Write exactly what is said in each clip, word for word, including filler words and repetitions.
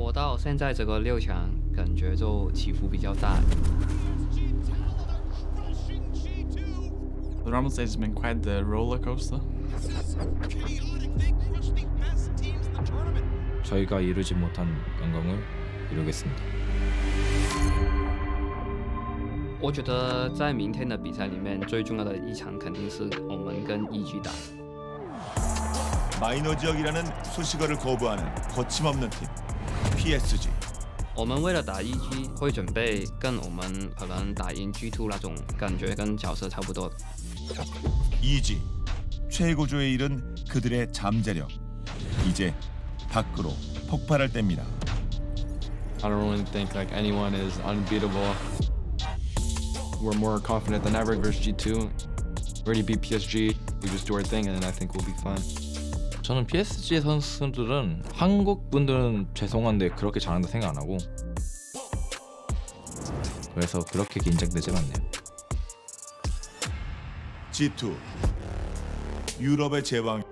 我到现在这个六强感觉就起伏比较大。The normal stage has been quite the roller coaster. 저희가 이루지 못한 영광을 이루겠습니다. 我觉得在明天的比赛里面，最重要的一场肯定是我们跟E G打。 마이너 지역이라는 수식어를 거부하는 거침없는 팀 P S G. 我们为了打E G会准备跟我们可能打赢G two那种感觉跟角色差不多。E G 최고조의 일은 그들의 잠재력. 이제 밖으로 폭발할 때입니다. I don't really think like anyone is unbeatable. We're more confident than ever versus G two. We already beat P S G. We just do our thing, and then I think we'll be fine. 저는 P S G 선수들은 한국 분들은 죄송한데 그렇게 잘한다 생각 안 하고 그래서 그렇게 긴장되지 않네요. G two 유럽의 제왕.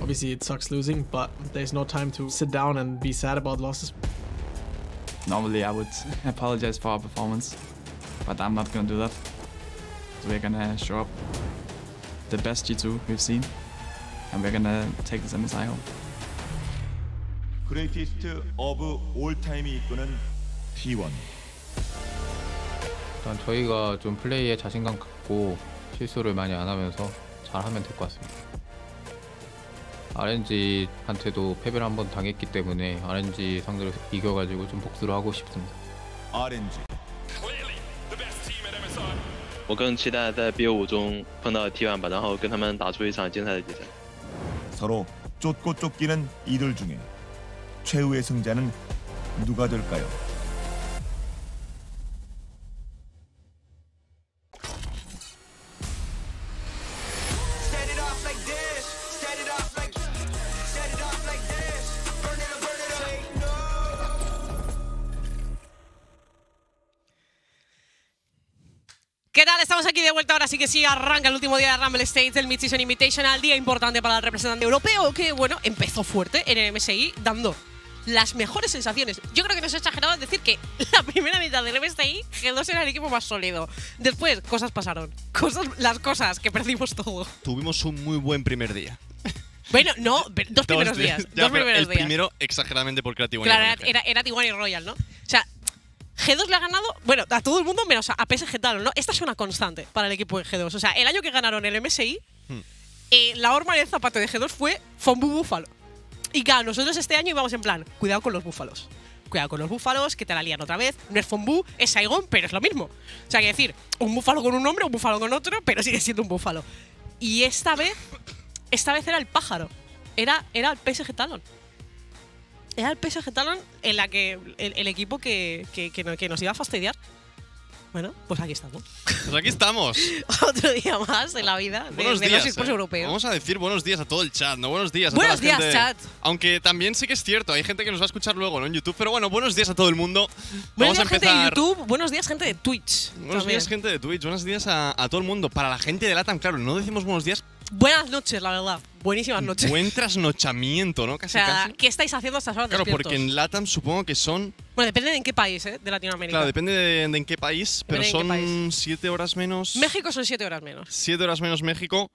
Obviously it sucks losing, but there's no time to sit down and be sad about losses. Normally I would apologize for our performance, but I'm not gonna do that. We're gonna show up the best G two we've seen. And we're gonna take this M S I home. Greatest of all time이 이끄는 T one. 일단 저희가 좀 플레이에 자신감 갖고 실수를 많이 안 하면서 잘하면 될 것 같습니다. R N G한테도 패배를 한번 당했기 때문에 R N G 상대로 이겨가지고 좀 복수를 하고 싶습니다. R N G. 我更期待在 B five 中碰到 T one 吧，然后跟他们打出一场精彩的比赛。 서로 쫓고 쫓기는 이들 중에 최후의 승자는 누가 될까요? ¿Qué tal? Estamos aquí de vuelta, ahora sí que sí, arranca el último día de Rumble Stage del Mid-Season Invitational, día importante para el representante europeo que, bueno, empezó fuerte en el M S I dando las mejores sensaciones. Yo creo que no es exagerado decir que la primera mitad del M S I, G dos era el equipo más sólido. Después, cosas pasaron, cosas, las cosas que perdimos todo. Tuvimos un muy buen primer día. Bueno, no, dos primeros dos días, días ya, dos primeros el días. Primero, exageradamente porque era T uno. Claro, era, era T uno y Royal, ¿no? O sea… G dos le ha ganado, bueno, a todo el mundo menos a P S G Talon, ¿no? Esta es una constante para el equipo de G dos. O sea, el año que ganaron el M S I, hmm. eh, la horma y el zapato de G dos fue Fombu Búfalo. Y claro, nosotros este año íbamos en plan, cuidado con los búfalos. Cuidado con los búfalos, que te la lían otra vez. No es Fombu, es Saigon, pero es lo mismo. O sea, que decir, un búfalo con un nombre, un búfalo con otro, pero sigue siendo un búfalo. Y esta vez, esta vez era el pájaro. Era, era el P S G Talon. Era el P S G Talon en la que, el, el equipo que, que, que nos iba a fastidiar. Bueno, pues aquí estamos. Pues aquí estamos. Otro día más de la vida de, buenos de días, los equipos eh. europeos. Vamos a decir buenos días a todo el chat, ¿no? Buenos días a buenos toda la días, gente. Chat. Aunque también sí que es cierto, hay gente que nos va a escuchar luego, ¿no? En YouTube. Pero bueno, buenos días a todo el mundo. Buenos Vamos días, a empezar. Gente de YouTube. Buenos días, gente de Twitch. Buenos también. días, gente de Twitch. Buenos días a, a todo el mundo. Para la gente de LATAM, claro, no decimos buenos días. Buenas noches, la verdad. Buenísimas noches. Buen trasnochamiento, ¿no? Casi, o sea, casi. ¿Qué estáis haciendo a estas horas despiertos? Claro, porque en LATAM supongo que son… Bueno, depende de en qué país, ¿eh? De Latinoamérica. Claro, depende de, de en qué país, pero son siete horas menos… México son siete horas menos. Siete horas menos México.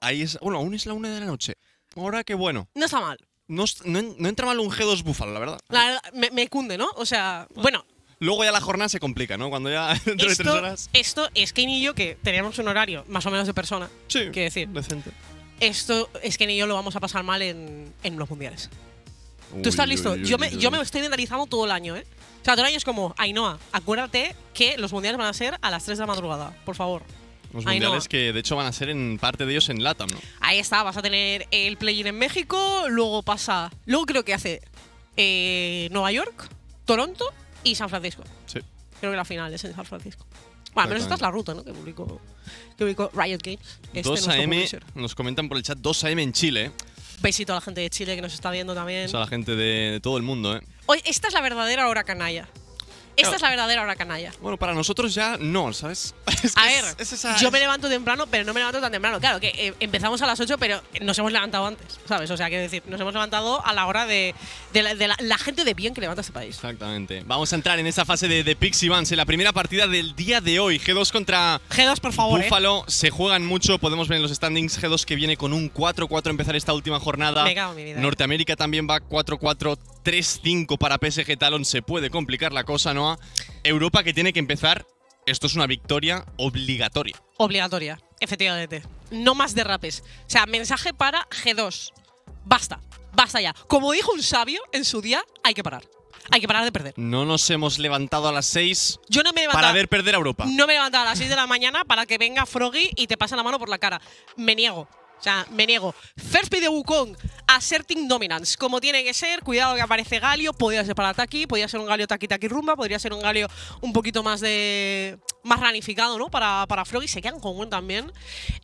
Ahí es… Bueno, aún es la una de la noche. Ahora que bueno. No está mal. No, no, no entra mal un G dos Búfalo, la verdad. La verdad, me, me cunde, ¿no? O sea, bueno… Luego ya la jornada se complica, ¿no? Cuando ya dentro esto, de tres horas… Esto es que ni yo, que teníamos un horario más o menos de persona. Sí, que decir. decente. Esto es que ni yo lo vamos a pasar mal en, en los mundiales. Uy, ¿Tú estás listo? Uy, uy, yo, me, uy, uy. yo me estoy mentalizando todo el año, ¿eh? O sea, todo el año es como, Ainhoa, acuérdate que los mundiales van a ser a las tres de la madrugada, por favor. Los mundiales Ainhoa. que, de hecho, van a ser en parte de ellos en LATAM, ¿no? Ahí está, vas a tener el play-in en México, luego pasa… Luego creo que hace eh, Nueva York, Toronto… Y San Francisco. Sí. Creo que la final es en San Francisco. Bueno, pero esta es la ruta, ¿no? Que publicó, que publicó Riot Games. Este dos A M, nos comentan por el chat, dos A M en Chile. Besito a la gente de Chile que nos está viendo también. O sea, a la gente de, de todo el mundo, ¿eh? Hoy, esta es la verdadera hora canalla. Esta claro. es la verdadera hora canalla. Bueno, para nosotros ya no, ¿sabes? Es que a es, ver, es esa... yo me levanto temprano, pero no me levanto tan temprano. Claro, que eh, empezamos a las ocho, pero nos hemos levantado antes, ¿sabes? O sea, quiero decir, nos hemos levantado a la hora de, de, la, de la, la gente de bien que levanta este país. Exactamente. Vamos a entrar en esa fase de, de Pixie Vans, en la primera partida del día de hoy. G dos contra G dos, por favor, Buffalo. Eh. Se juegan mucho, podemos ver en los standings. G dos que viene con un cuatro cuatro a empezar esta última jornada. Me cago en mi vida. Norteamérica eh. también va cuatro cuatro. tres cinco para P S G Talon, se puede complicar la cosa, Noah. Europa que tiene que empezar, esto es una victoria obligatoria. Obligatoria, efectivamente. No más derrapes. O sea, mensaje para G dos. Basta, basta ya. Como dijo un sabio en su día, hay que parar. Hay que parar de perder. No nos hemos levantado a las seis Yo no me he para ver perder a Europa. No me he levantado a las seis de la mañana para que venga Froggy y te pase la mano por la cara. Me niego. O sea, me niego. First pick de Wukong, asserting dominance, como tiene que ser. Cuidado que aparece Galio, podría ser para Taki, podría ser un Galio Taki Taki Rumba, podría ser un Galio un poquito más de... más ranificado, ¿no? Para, para Froggy, se quedan con Gwen también.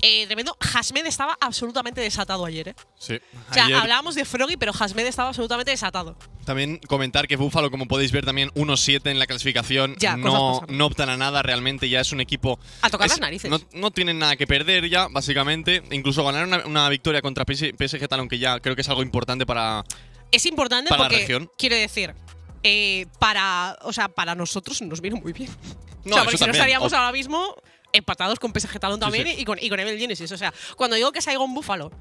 Eh, tremendo. Hasmed estaba absolutamente desatado ayer, ¿eh? Sí. O sea, ayer... hablábamos de Froggy, pero Hasmed estaba absolutamente desatado. También comentar que Buffalo, como podéis ver, también uno siete en la clasificación. Ya, no, no optan a nada realmente, ya es un equipo… A tocar es, las narices. No, no tienen nada que perder ya, básicamente. Incluso ganar una, una victoria contra P S G Talon, que ya creo que es algo importante para… Es importante para porque, la región. Quiero decir… Eh, para, o sea, para nosotros nos viene muy bien. No, o sea, porque si no estaríamos o... ahora mismo empatados con P S G Talon también, sí, sí. Y, con, y con Evil Geniuses. O sea, cuando digo que Saigon Buffalo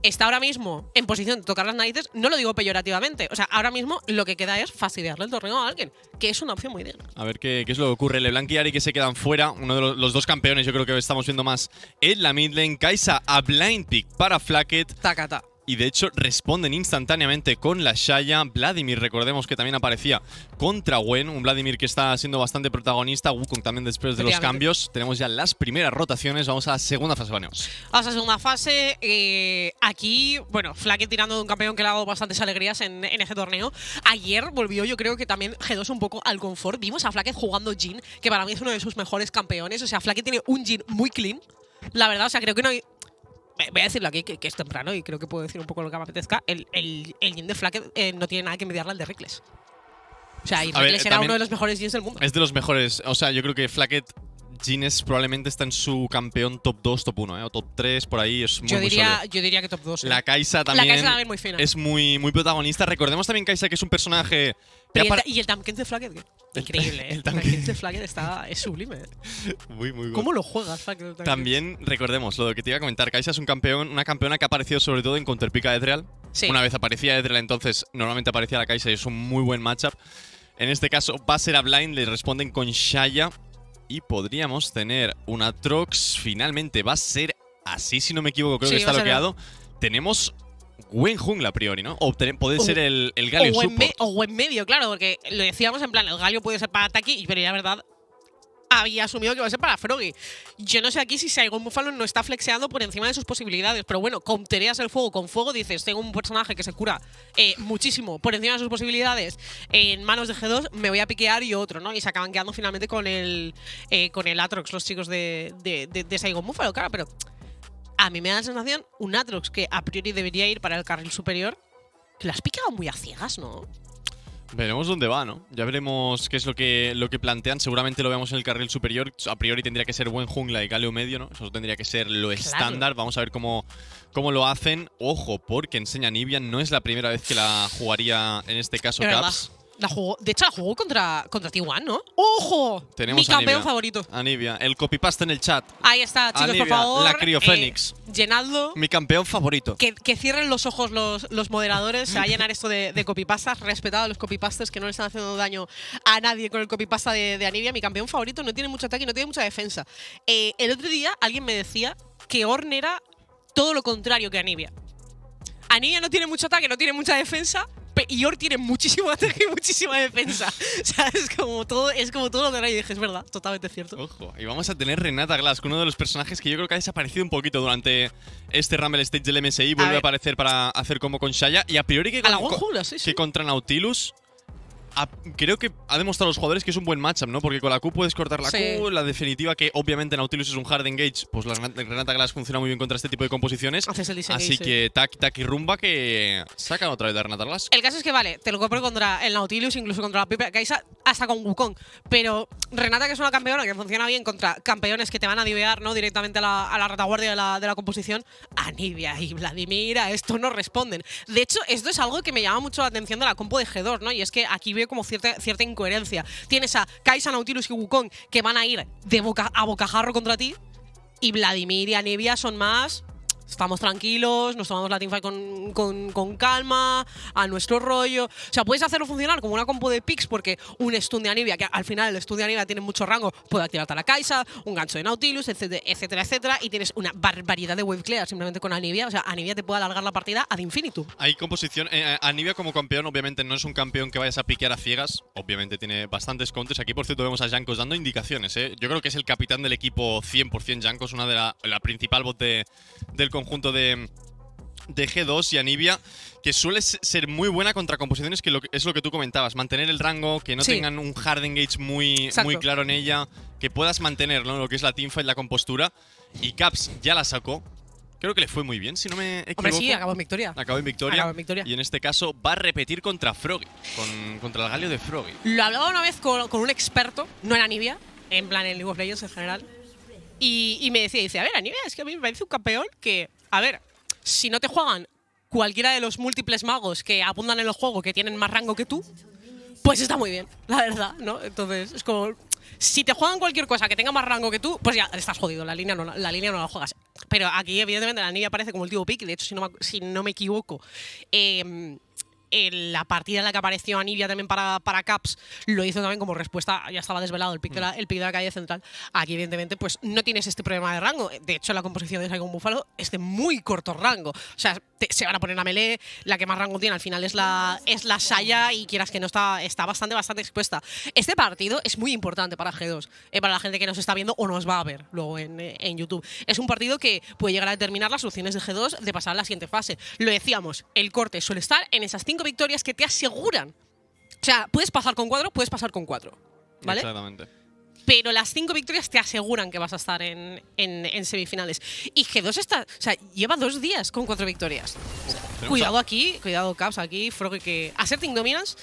está ahora mismo en posición de tocar las narices, no lo digo peyorativamente. O sea, ahora mismo lo que queda es fastidiarle el torneo a alguien, que es una opción muy digna. A ver qué, qué es lo que ocurre. LeBlanc y Ari que se quedan fuera. Uno de los, los dos campeones, yo creo que estamos viendo más en la mid lane. Kai'Sa a blind pick para Flaket. Takata. Y de hecho responden instantáneamente con la Xayah. Vladimir, recordemos que también aparecía contra Gwen. Un Vladimir que está siendo bastante protagonista. Wukong también después de los cambios. Tenemos ya las primeras rotaciones. Vamos a la segunda fase, Baneos. Vamos a la segunda fase. Eh, aquí, bueno, Flaket tirando de un campeón que le ha dado bastantes alegrías en, en este torneo. Ayer volvió, yo creo que también G dos un poco al confort. Vimos a Flaket jugando Jhin, que para mí es uno de sus mejores campeones. O sea, Flaket tiene un Jhin muy clean. La verdad, o sea, creo que no hay... Voy a decirlo aquí, que, que es temprano y creo que puedo decir un poco lo que me apetezca. El Jhin el, el de Flaket eh, no tiene nada que mediarle al de Reckless. O sea, y Reckless era uno de los mejores Jhins del mundo. Es de los mejores. O sea, yo creo que Flaket Jhin probablemente está en su campeón top dos, top uno, ¿eh? O top tres, por ahí. Es muy, yo, diría, muy yo diría que top dos. ¿Eh? La Kai'Sa también, la Kai'Sa también muy fina. Es muy, muy protagonista. Recordemos también Kai'Sa, que es un personaje… Que y, el, y el Tankens de Flaket, ¿qué? Increíble, ¿eh? El Tankens de Flaket está, es sublime, ¿eh? Muy, muy bueno. ¿Cómo lo juegas, Flaket? También recordemos lo que te iba a comentar. Kai'Sa es un campeón, una campeona que ha aparecido sobre todo en contrapica de Ezreal. Sí. Una vez aparecía Ezreal, entonces normalmente aparecía la Kai'Sa y es un muy buen matchup. En este caso va a ser a blind, le responden con Xayah. Y podríamos tener un Aatrox. Finalmente va a ser así, si no me equivoco. Creo sí, que está bloqueado. Tenemos Gwen jungla a priori, ¿no? O puede o, ser el, el Galio o support. O Gwen medio, claro. Porque lo decíamos en plan, el Galio puede ser para Taki. Pero ya la verdad, había asumido que iba a ser para Froggy. Yo no sé aquí si Saigon Buffalo no está flexeando por encima de sus posibilidades. Pero bueno, countereas el fuego con fuego. Dices, tengo un personaje que se cura eh, muchísimo por encima de sus posibilidades. En manos de G dos me voy a piquear y otro, ¿no? Y se acaban quedando finalmente con el eh, con el Aatrox, los chicos de, de, de, de Saigon Buffalo. Claro, pero a mí me da la sensación, un Aatrox que a priori debería ir para el carril superior, que lo has picado muy a ciegas, ¿no? Veremos dónde va, ¿no? Ya veremos qué es lo que, lo que plantean. Seguramente lo veamos en el carril superior. A priori tendría que ser buen jungla y Galio medio, ¿no? Eso tendría que ser lo claro. estándar. Vamos a ver cómo, cómo lo hacen. Ojo, porque enseña Anivia. No es la primera vez que la jugaría, en este caso, pero Caps. La jugó, de hecho, la jugó contra, contra T uno, ¿no? ¡Ojo! Tenemos Mi campeón Anivia, favorito. Anivia. El copypaste en el chat. Ahí está, chicos, Anivia, por favor. La criofénix. Eh, llenadlo. Mi campeón favorito. Que, que cierren los ojos los, los moderadores. Se va a llenar esto de, de copypastas. Respetado a los copypastes, que no le están haciendo daño a nadie con el copypasta de, de Anivia. Mi campeón favorito. No tiene mucho ataque, no tiene mucha defensa. Eh, el otro día alguien me decía que Ornn era todo lo contrario que Anivia. Anivia no tiene mucho ataque, no tiene mucha defensa. Y Ornn tiene muchísimo ataque y muchísima defensa. O sea, es como todo, es como todo lo de la y dije, es verdad, totalmente cierto. Ojo, y vamos a tener Renata Glasc, uno de los personajes que yo creo que ha desaparecido un poquito durante este Rumble Stage del M S I. Vuelve a, a aparecer para hacer combo con Xayah. Y a priori que, a con, la con, jungla, sí, sí. que contra Nautilus a, creo que ha demostrado a los jugadores que es un buen matchup, ¿no? Porque con la Q puedes cortar la sí. Q, la definitiva, que obviamente Nautilus es un hard engage, pues la Renata Glasc funciona muy bien contra este tipo de composiciones. Haces el diseño, así sí. que Taki, Taki, Rumba, que sacan otra vez de Renata Glasc. El caso es que vale, te lo compro contra el Nautilus, incluso contra la Piper, Kai'Sa, hasta con Wukong. Pero Renata, que es una campeona que funciona bien contra campeones que te van a divear, ¿no? Directamente a la, a la retaguardia de la, de la composición, Anivia y Vladimir a esto no responden. De hecho, esto es algo que me llama mucho la atención de la compo de G dos, ¿no? Y es que aquí veo como cierta, cierta incoherencia. Tienes a Kai'Sa, Nautilus y Wukong que van a ir de boca a bocajarro contra ti, y Vladimir y Anivia son más… Estamos tranquilos, nos tomamos la teamfight con, con, con calma, a nuestro rollo. O sea, puedes hacerlo funcionar como una compo de picks, porque un stun de Anivia, que al final el stun de Anivia tiene mucho rango, puede activarte a la Kai'Sa, un gancho de Nautilus, etcétera, etcétera, etcétera. Y tienes una barbaridad de wave clear simplemente con Anivia. O sea, Anivia te puede alargar la partida ad infinitum. Hay composición. Eh, Anivia como campeón, obviamente no es un campeón que vayas a piquear a ciegas. Obviamente tiene bastantes counters. Aquí, por cierto, vemos a Jankos dando indicaciones, ¿eh? Yo creo que es el capitán del equipo cien por cien Jankos, una de la, la principal bot de, del conjunto de, de G dos, y Anivia, que suele ser muy buena contra composiciones, que, lo que es lo que tú comentabas, mantener el rango, que no sí. tengan un hard engage muy, muy claro en ella, que puedas mantener, ¿no?, lo que es la teamfight, la compostura, y Caps ya la sacó. Creo que le fue muy bien, si no me equivoco. Hombre, sí, acabó en victoria. Acabó en victoria. Acabó en victoria. Y en este caso va a repetir contra Froggy, con, contra el Galio de Froggy. Lo hablaba una vez con, con un experto, no en Anivia, en plan en League of Legends en general. Y, y me decía, dice, a ver, Anivia, es que a mí me parece un campeón que, a ver, si no te juegan cualquiera de los múltiples magos que abundan en el juego, que tienen más rango que tú, pues está muy bien, la verdad, ¿no? Entonces, es como, si te juegan cualquier cosa que tenga más rango que tú, pues ya estás jodido, la línea no la, la, línea no la juegas. Pero aquí, evidentemente, la Anivia aparece como el tío pick, de hecho, si no me, si no me equivoco, eh… En la partida en la que apareció Anivia también para, para Caps, lo hizo también como respuesta, ya estaba desvelado el pick de la, el pick de la calle central. Aquí, evidentemente, pues no tienes este problema de rango. De hecho, la composición de Saigon Buffalo es de muy corto rango. O sea, te, se van a poner a melee, la que más rango tiene al final es la, es la Xayah, y quieras que no, está, está bastante, bastante expuesta. Este partido es muy importante para G dos, eh, para la gente que nos está viendo o nos va a ver luego en, eh, en YouTube. Es un partido que puede llegar a determinar las soluciones de G dos de pasar a la siguiente fase. Lo decíamos, el corte suele estar en esas cinco victorias que te aseguran. O sea, puedes pasar con cuatro, puedes pasar con cuatro, ¿vale? Exactamente. Pero las cinco victorias te aseguran que vas a estar en, en, en semifinales. Y G dos está, o sea, lleva dos días con cuatro victorias. O sea, Uf, cuidado a... aquí, cuidado Caps aquí, Froggy, que Asserting Dominance.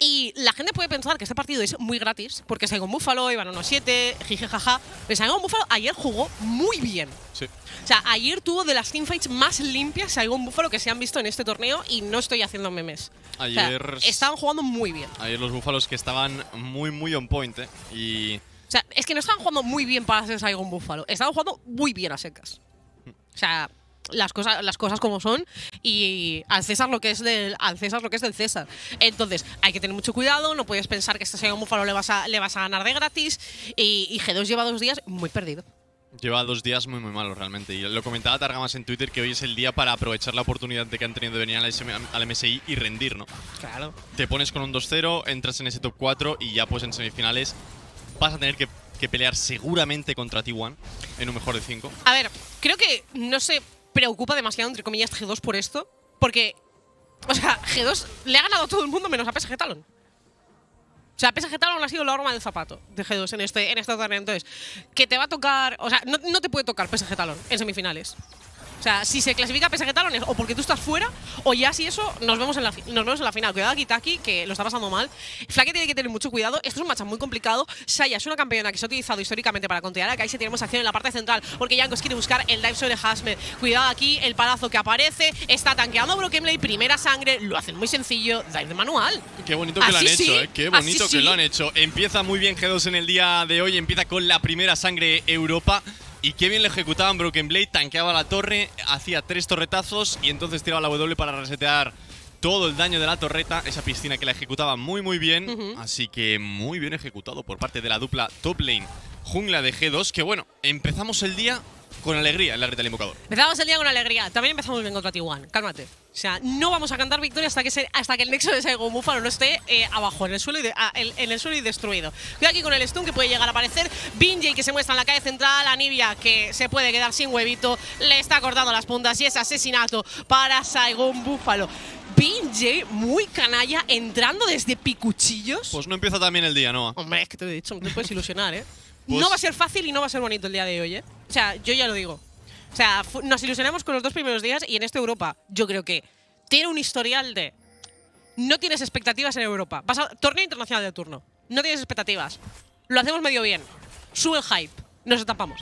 Y la gente puede pensar que este partido es muy gratis, porque Saigon Buffalo iban uno siete, jije jaja. Pero Saigon Buffalo ayer jugó muy bien. Sí. O sea, ayer tuvo de las teamfights más limpias Saigon Buffalo que se han visto en este torneo, y no estoy haciendo memes. Ayer, o sea, estaban jugando muy bien. Ayer los Búfalos que estaban muy, muy on point, ¿eh? Y... O sea, es que no estaban jugando muy bien para hacer Saigon Buffalo. Estaban jugando muy bien a secas. O sea, las cosas, las cosas como son, y al César lo que es del, al César lo que es del César. Entonces, hay que tener mucho cuidado, no puedes pensar que este Saigon Buffalo le vas a, le vas a ganar de gratis, y, y G dos lleva dos días muy perdido. Lleva dos días muy muy malos realmente, y lo comentaba Targamas en Twitter, que hoy es el día para aprovechar la oportunidad de que han tenido de venir al M S I y rendir, ¿no? Claro. Te pones con un dos cero, entras en ese top cuatro y ya pues en semifinales vas a tener que, que pelear seguramente contra T uno en un mejor de cinco. A ver, creo que no se preocupa demasiado, entre comillas, G dos por esto, porque, o sea, G dos le ha ganado a todo el mundo menos a P S G Talon. O sea, P S G Talon ha sido la horma del zapato de G dos en este, en este torneo. Entonces, que te va a tocar… O sea, no, no te puede tocar P S G Talon en semifinales. O sea, si se clasifica P S G Talon es o porque tú estás fuera, o ya si eso, nos vemos en la, nos vemos en la final. Cuidado aquí, Taki, que lo está pasando mal. Flaket tiene que tener mucho cuidado. Esto es un matchup muy complicado. Xayah es una campeona que se ha utilizado históricamente para contear a Kai'Sa. Tenemos acción en la parte central, porque Jankos quiere buscar el dive sobre Hasmed. Cuidado aquí, el palazo que aparece. Está tanqueando Broken Blade, primera sangre. Lo hacen muy sencillo. Dive de manual. Qué bonito que así lo han sí, hecho, ¿eh? Qué bonito que sí. lo han hecho. Empieza muy bien G dos en el día de hoy. Empieza con la primera sangre Europa. Y qué bien le ejecutaban Broken Blade, tanqueaba la torre, hacía tres torretazos y entonces tiraba la W para resetear todo el daño de la torreta. Esa piscina que la ejecutaba muy muy bien, uh-huh. así que muy bien ejecutado por parte de la dupla top lane jungla de G dos, que bueno, empezamos el día con alegría en la grita del invocador. Empezamos el día con alegría, también empezamos bien contra T uno, cálmate. O sea, no vamos a cantar victoria hasta que, se, hasta que el nexo de Saigon Buffalo no esté eh, abajo, en el, suelo y de, a, el, en el suelo y destruido. Cuidado aquí con el stun que puede llegar a aparecer. Binji que se muestra en la calle central. Anivia que se puede quedar sin huevito. Le está cortando las puntas y es asesinato para Saigon Buffalo. Binji, muy canalla, entrando desde picuchillos. Pues no empieza también el día, Noah. Hombre, es que te lo he dicho, no te puedes ilusionar, ¿eh? Pues no va a ser fácil y no va a ser bonito el día de hoy, ¿eh? O sea, yo ya lo digo. O sea, nos ilusionamos con los dos primeros días y en esta Europa, yo creo que tiene un historial de… No tienes expectativas en Europa. Vas a torneo internacional de turno. No tienes expectativas. Lo hacemos medio bien. Sube el hype. Nos estampamos.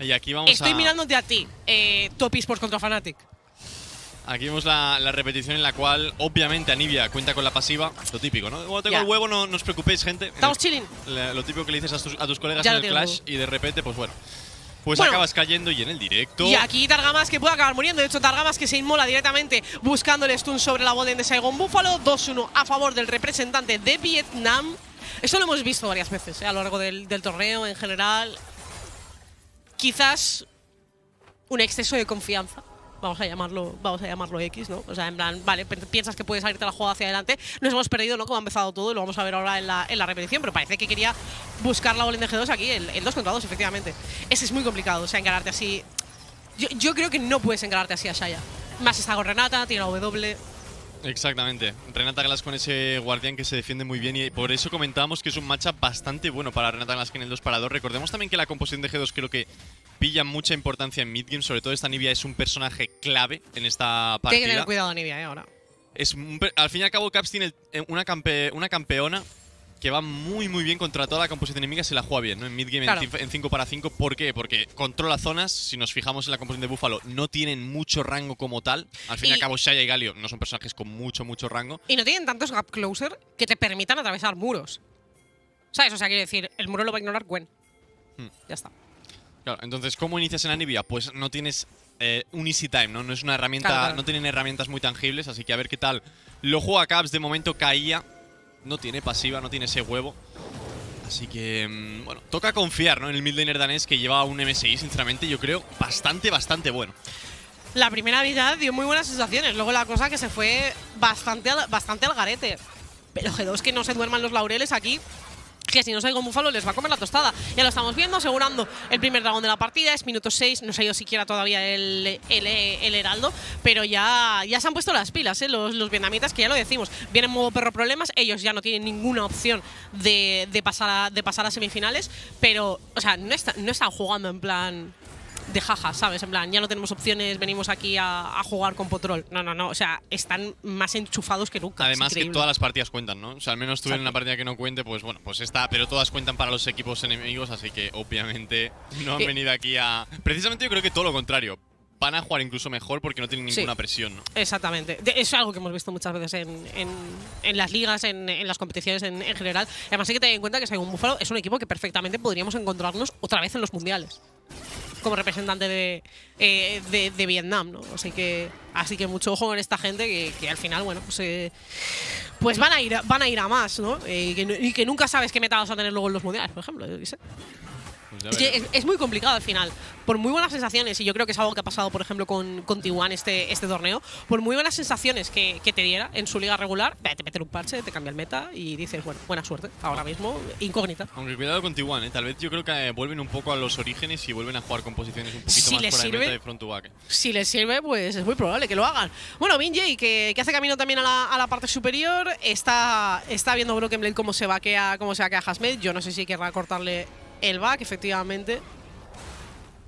Y aquí vamos Estoy a… mirándote a ti, eh, Top Esports contra Fnatic. Aquí vemos la, la repetición en la cual, obviamente, Anivia cuenta con la pasiva. Lo típico, ¿no? Cuando tengo yeah. el huevo, no, no os preocupéis, gente. Estamos chilling. La, lo típico que le dices a tus, a tus colegas ya en el Clash y de repente, pues bueno. Pues bueno, acabas cayendo y en el directo… Y aquí Targamas que puede acabar muriendo. De hecho, Targamas que se inmola directamente buscando el stun sobre la Golden de Saigon Buffalo. dos uno a favor del representante de Vietnam. Esto lo hemos visto varias veces, ¿eh? A lo largo del, del torneo en general. Quizás un exceso de confianza. Vamos a llamarlo, vamos a llamarlo X, ¿no? O sea, en plan, vale, piensas que puedes salirte la jugada hacia adelante. Nos hemos perdido, ¿no? Como ha empezado todo y lo vamos a ver ahora en la, en la repetición. Pero parece que quería buscar la bola en G dos aquí, el dos contra dos, efectivamente. Ese es muy complicado, o sea, encararte así… Yo, yo creo que no puedes encararte así a Xayah. Más está con Renata, tiene la W… Exactamente. Renata Glasc con ese guardián que se defiende muy bien y por eso comentábamos que es un matchup bastante bueno para Renata Glasc en el dos para dos. Recordemos también que la composición de G dos creo que pilla mucha importancia en midgame, sobre todo esta Anivia es un personaje clave en esta partida. Tiene que tener cuidado Anivia, ¿eh? Ahora. Es un, al fin y al cabo Caps tiene una, campe, una campeona que va muy muy bien contra toda la composición enemiga si la juega bien, ¿no? En midgame, claro, en cinco para cinco. ¿Por qué? Porque controla zonas. Si nos fijamos en la composición de Buffalo, no tienen mucho rango como tal. Al fin y, y al cabo, Xayah y Galio no son personajes con mucho, mucho rango. Y no tienen tantos gap closer que te permitan atravesar muros. ¿Sabes? O sea, quiero decir, el muro lo va a ignorar Gwen. Hmm. Ya está. Claro, entonces, ¿cómo inicias en Anivia? Pues no tienes eh, un easy time, ¿no? No es una herramienta, claro, claro. No tienen herramientas muy tangibles, así que a ver qué tal lo juega Caps. De momento, Xayah no tiene pasiva, no tiene ese huevo. Así que, bueno, toca confiar, ¿no? En el midlaner danés que lleva un M S I, sinceramente, yo creo, bastante, bastante bueno. La primera mitad dio muy buenas sensaciones. Luego la cosa que se fue bastante al, bastante al garete. Pero G dos que no se duerman los laureles aquí, que si no salgo Buffalo les va a comer la tostada. Ya lo estamos viendo, asegurando el primer dragón de la partida. Es minuto seis, no se ha ido siquiera todavía el, el, el heraldo, pero ya, ya se han puesto las pilas, ¿eh? Los, los vietnamitas, que ya lo decimos, vienen modo perro problemas. Ellos ya no tienen ninguna opción de, de, pasar, a, de pasar a semifinales, pero, o sea, no, está, no están jugando en plan de jaja, ¿sabes? En plan, ya no tenemos opciones, venimos aquí a, a jugar con Potrol. No, no, no. O sea, están más enchufados que nunca. Además que todas las partidas cuentan, ¿no? O sea, al menos tú en una partida que no cuente, pues bueno, pues está. Pero todas cuentan para los equipos enemigos, así que obviamente no han venido aquí a… Precisamente yo creo que todo lo contrario. Van a jugar incluso mejor porque no tienen ninguna sí, presión, ¿no? Exactamente. Es algo que hemos visto muchas veces en, en, en las ligas, en, en las competiciones en, en general. Además hay que tener en cuenta que Saigon Buffalo es un equipo que perfectamente podríamos encontrarnos otra vez en los mundiales, como representante de, eh, de, de Vietnam, ¿no? Así que, así que mucho ojo con esta gente que, que al final, bueno, pues, eh, pues van a ir, van a ir a más, ¿no? Eh, y, que, y que nunca sabes qué meta vas a tener luego en los mundiales, por ejemplo. Yo sé. Pues es, que es, es muy complicado al final, por muy buenas sensaciones, y yo creo que es algo que ha pasado, por ejemplo, con, con T uno este, este torneo, por muy buenas sensaciones que, que te diera en su liga regular, te meten un parche, te cambia el meta y dices, bueno, buena suerte, ahora mismo, incógnita. Aunque cuidado con T uno, ¿eh? Tal vez yo creo que eh, vuelven un poco a los orígenes y vuelven a jugar con posiciones un poquito si más fuera de meta de front to back. Si les sirve, pues es muy probable que lo hagan. Bueno, Binji, que, que hace camino también a la, a la parte superior, está, está viendo Broken Blade cómo se vaquea, cómo se vaquea Hasmed. Yo no sé si querrá cortarle el back, efectivamente.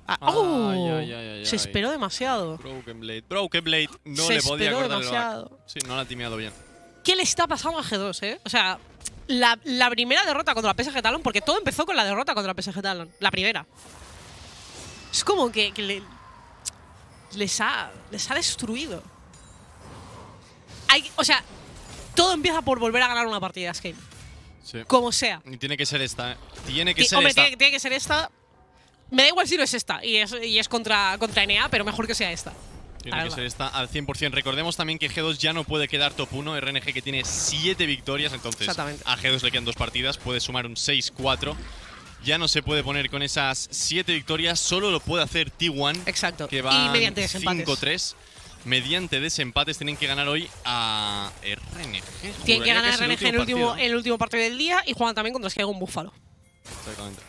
Ah, ¡Oh! Ay, ay, ay, ay, se esperó demasiado. Broken Blade. Broken Blade. No se le podía cortar demasiado. El back. Sí, no la ha timeado bien. ¿Qué le está pasando a G dos, eh? O sea, la, la primera derrota contra la P S G Talon, porque todo empezó con la derrota contra la P S G Talon. La primera. Es como que, que le, les, ha, les ha destruido. Hay, o sea, todo empieza por volver a ganar una partida de Skate. Sí. Como sea. Y tiene que ser esta, ¿eh? Tiene que T ser hombre, esta. Tiene, tiene que ser esta. Me da igual si no es esta. Y es, y es contra, contra N A, pero mejor que sea esta. Tiene que ser esta al cien por cien. Recordemos también que G dos ya no puede quedar top uno. R N G que tiene siete victorias. Entonces a G dos le quedan dos partidas. Puede sumar un seis cuatro. Ya no se puede poner con esas siete victorias. Solo lo puede hacer T uno. Exacto. Que va cinco tres. Mediante desempates tienen que ganar hoy a R N G. Tienen que ganar a R N G en el último, el último partido del día y juegan también contra Saigon Buffalo. Exactamente.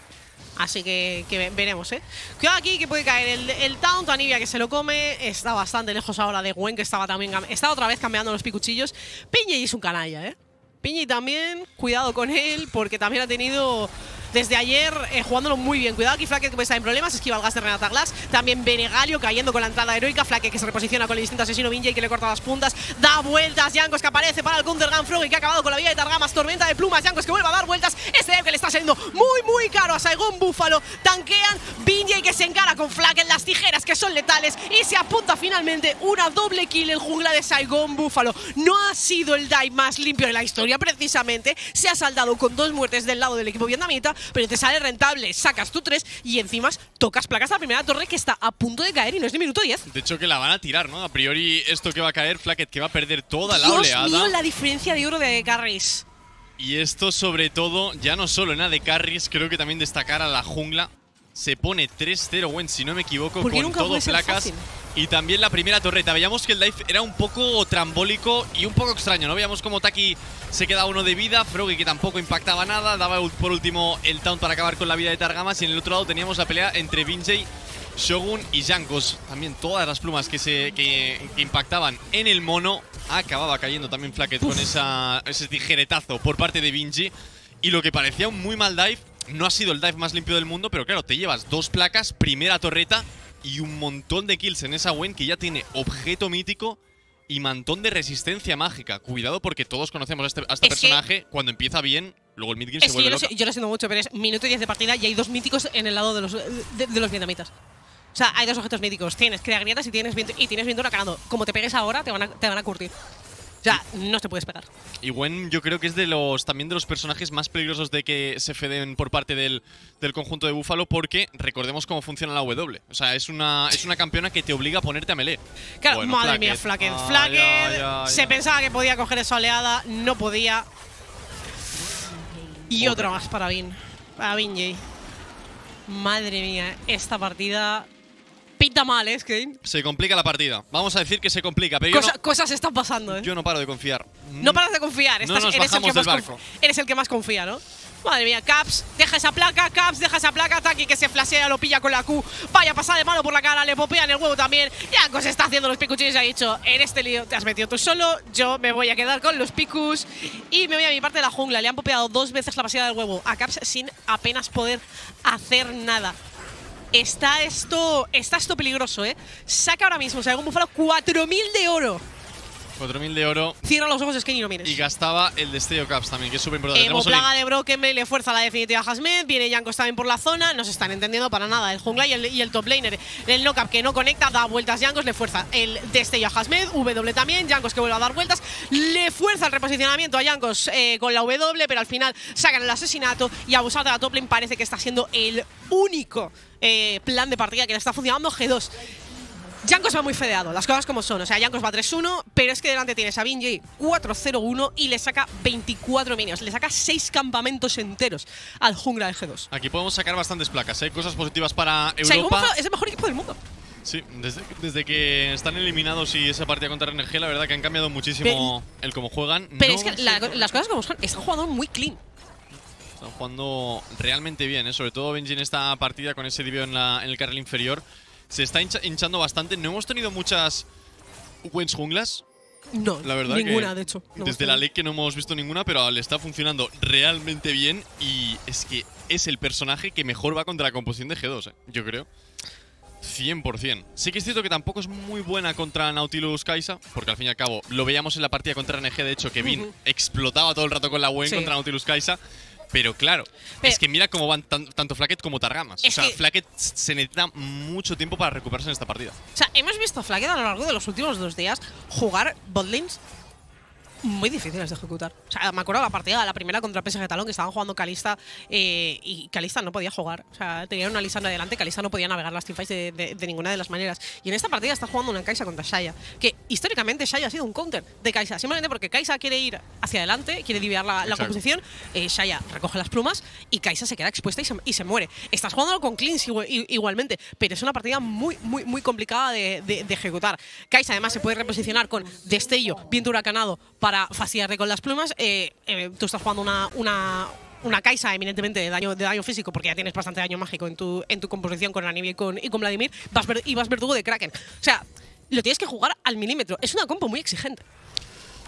Así que, que veremos, ¿eh? Cuidado aquí que puede caer el, el taunt. Anivia que se lo come. Está bastante lejos ahora de Gwen, que estaba también... Está otra vez cambiando los picuchillos. Binji es un canalla, ¿eh? Binji también. Cuidado con él, porque también ha tenido... Desde ayer, eh, jugándolo muy bien. Cuidado aquí, Flaket, que puede estar en problemas. Esquiva el gas de Renata Glasc. También Galio cayendo con la entrada heroica. Flaket, que se reposiciona con el distinto asesino Binji, que le corta las puntas. Da vueltas. Jankos, que aparece para el counter Gun Froggy, que ha acabado con la vida de Targamas. Tormenta de plumas. Jankos, que vuelve a dar vueltas. Este dev que le está saliendo muy, muy caro a Saigon Buffalo. Tanquean. Binji, que se encara con Flaket. Las tijeras, que son letales. Y se apunta finalmente una doble kill el jungla de Saigon Buffalo. No ha sido el dive más limpio de la historia, precisamente. Se ha saldado con dos muertes del lado del equipo vietnamita. Pero te sale rentable, sacas tú tres y encima tocas placas a la primera torre, que está a punto de caer y no es ni minuto diez. De hecho, que la van a tirar, ¿no? A priori esto que va a caer, Flaket, que va a perder toda la oleada. Dios mío, la diferencia de oro de carries. Y esto sobre todo, ya no solo en A D carries, creo que también destacar a la jungla. Se pone tres cero, Gwen, si no me equivoco, con todo placas. Y también la primera torreta. Veíamos que el dive era un poco trambólico y un poco extraño, ¿no? Veíamos como Taki se queda uno de vida, Froggy que tampoco impactaba nada, daba por último el taunt para acabar con la vida de Targamas. Y en el otro lado teníamos la pelea entre Binji, Shogun y Jankos. También todas las plumas que, se, que, que impactaban en el mono. Acababa cayendo también Flaket con esa, ese tijeretazo por parte de Binji. Y lo que parecía un muy mal dive, no ha sido el dive más limpio del mundo, pero claro, te llevas dos placas, primera torreta y un montón de kills en esa Gwen, que ya tiene objeto mítico y montón de resistencia mágica. Cuidado, porque todos conocemos a este, a este es personaje. Cuando empieza bien, luego el midgame se vuelve loca. Yo lo siento mucho, pero es minuto y diez de partida y hay dos míticos en el lado de los, de, de los vietnamitas. O sea, hay dos objetos míticos. Tienes Crea Grietas y tienes viento, y tienes Ventura ganando. Como te pegues ahora, te van a, te van a curtir. O sea, no te puedes pegar. Y Gwen, yo creo que es de los también de los personajes más peligrosos de que se feden por parte del, del conjunto de Buffalo, porque recordemos cómo funciona la W. O sea, es una, es una campeona que te obliga a ponerte a melee. Claro, bueno, madre Flaket. mía, Flaket. Ah, Flaket ya, ya, ya. Se pensaba que podía coger esa oleada, no podía. Y Pobre. otra más para Bin. Para Binji. Madre mía, esta partida... Pinta mal, ¿eh, Skane? Se complica la partida. Vamos a decir que se complica, pero Cosa, yo no, Cosas están pasando, ¿eh? Yo no paro de confiar. No paras de confiar. Estás, no nos eres, el que más barco. eres el que más confía, ¿no? Madre mía, Caps, deja esa placa, Caps, deja esa placa. Taki, que se flashea, lo pilla con la Q. Vaya pasada de mano por la cara, le popean el huevo también. Jankos está haciendo los picuchillos y ha dicho: en este lío te has metido tú solo, yo me voy a quedar con los picus. Y me voy a mi parte de la jungla. Le han popeado dos veces la pasada del huevo a Caps sin apenas poder hacer nada. Está esto, está esto peligroso, ¿eh? Saca ahora mismo, o sea, un Buffalo cuatro mil de oro. cuatro mil de oro. Cierra los ojos, es que ni lo mires. Y gastaba el destello Caps también, que es súper importante. Evo plaga de Broken Blade, le fuerza la definitiva a Hasmed. Viene Jankos también por la zona. No se están entendiendo para nada el jungla y el, y el top laner. El knockup que no conecta, da vueltas Jankos, le fuerza el destello a Hasmed. W también, Jankos que vuelve a dar vueltas. Le fuerza el reposicionamiento a Jankos eh, con la W, pero al final sacan el asesinato. Y abusar de la top lane parece que está siendo el único eh, plan de partida que le está funcionando G dos. Jankos va muy fedeado, las cosas como son. O sea, Jankos va tres uno, pero es que delante tienes a Binji cuatro cero uno y le saca veinticuatro minions. Le saca seis campamentos enteros al jungla de G dos. Aquí podemos sacar bastantes placas, ¿eh? Cosas positivas para Europa. O sea, es el mejor equipo del mundo. Sí, desde, desde que están eliminados y esa partida contra R N G, la verdad que han cambiado muchísimo pero, el cómo juegan. Pero no es que la, las cosas como son, están jugando muy clean. Están jugando realmente bien, ¿eh? Sobre todo Binji en esta partida con ese divio en, la, en el carril inferior. Se está hincha, hinchando bastante. No hemos tenido muchas Wens junglas. No, la verdad ninguna, que de hecho. No desde la ley que no hemos visto ninguna, pero le está funcionando realmente bien. Y es que es el personaje que mejor va contra la composición de G dos, ¿eh? Yo creo. cien por cien. Sí que es cierto que tampoco es muy buena contra Nautilus Kai'Sa, porque al fin y al cabo lo veíamos en la partida contra R N G, de hecho, que Bin uh-huh. explotaba todo el rato con la Wen sí. contra Nautilus Kai'Sa. Pero claro, pero es que mira cómo van tan, tanto Flaket como Targamas. O sea, Flaket se necesita mucho tiempo para recuperarse en esta partida. O sea, hemos visto a Flaket a lo largo de los últimos dos días jugar botlanes muy difíciles de ejecutar. O sea, me acuerdo la partida, la primera contra P S G Talon, que estaban jugando Kalista eh, y Kalista no podía jugar. O sea, tenían una Lisanna delante, Kalista no podía navegar las teamfights de, de, de ninguna de las maneras. Y en esta partida está jugando una Kai'Sa contra Xayah, que históricamente Xayah ha sido un counter de Kai'Sa. Simplemente porque Kai'Sa quiere ir hacia adelante, quiere diviar la, la composición, eh, Xayah recoge las plumas y Kai'Sa se queda expuesta y se, y se muere. Estás jugándolo con cleans igualmente, pero es una partida muy, muy, muy complicada de, de, de ejecutar. Kai'Sa además se puede reposicionar con destello, viento huracanado, para fastidiarte con las plumas. Eh, eh, tú estás jugando una, una, una Kai'Sa eminentemente de daño, de daño físico, porque ya tienes bastante daño mágico en tu, en tu composición con Anivia y con, y con Vladimir, vas ver, y vas verdugo de Kraken. O sea, lo tienes que jugar al milímetro. Es una compo muy exigente.